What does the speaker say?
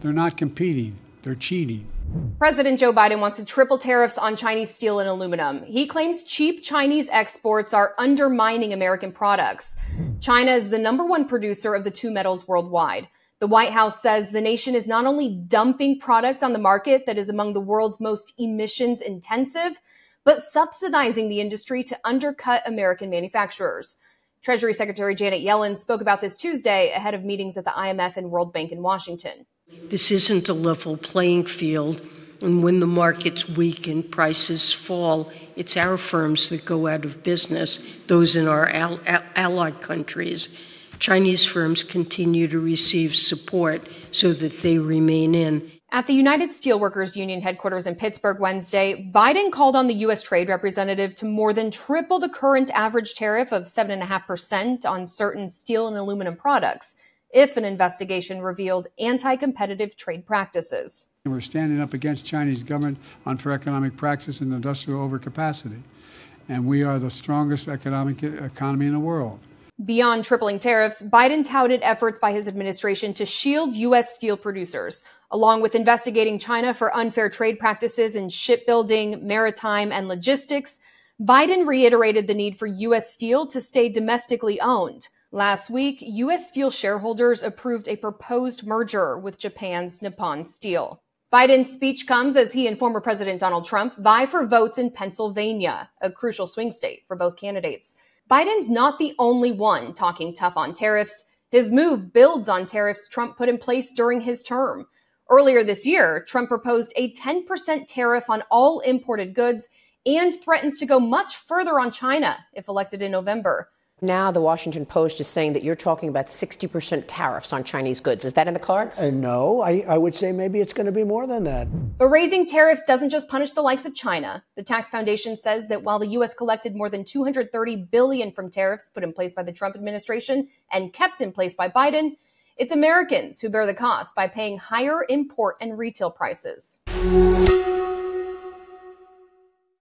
They're not competing. They're cheating. President Joe Biden wants to triple tariffs on Chinese steel and aluminum. He claims cheap Chinese exports are undermining American products. China is the #1 producer of the two metals worldwide. The White House says the nation is not only dumping product on the market that is among the world's most emissions intensive, but subsidizing the industry to undercut American manufacturers. Treasury Secretary Janet Yellen spoke about this Tuesday ahead of meetings at the IMF and World Bank in Washington. This isn't a level playing field, and when the market's weak and prices fall, it's our firms that go out of business, those in our allied countries. Chinese firms continue to receive support so that they remain in. At the United Steelworkers Union headquarters in Pittsburgh Wednesday, Biden called on the U.S. Trade Representative to more than triple the current average tariff of 7.5% on certain steel and aluminum products if an investigation revealed anti-competitive trade practices. We're standing up against Chinese government on unfair economic practice and industrial overcapacity, and we are the strongest economy in the world. Beyond tripling tariffs, Biden touted efforts by his administration to shield U.S. steel producers, along with investigating China for unfair trade practices in shipbuilding, maritime, and logistics. Biden reiterated the need for U.S. Steel to stay domestically owned. Last week, U.S. Steel shareholders approved a proposed merger with Japan's Nippon Steel. Biden's speech comes as he and former President Donald Trump vie for votes in Pennsylvania, a crucial swing state for both candidates. Biden's not the only one talking tough on tariffs. His move builds on tariffs Trump put in place during his term. Earlier this year, Trump proposed a 10% tariff on all imported goods and threatens to go much further on China if elected in November. Now the Washington Post is saying that you're talking about 60% tariffs on Chinese goods. Is that in the cards? No, I would say maybe it's going to be more than that. But raising tariffs doesn't just punish the likes of China. The Tax Foundation says that while the U.S. collected more than $230 billion from tariffs put in place by the Trump administration and kept in place by Biden, it's Americans who bear the cost by paying higher import and retail prices.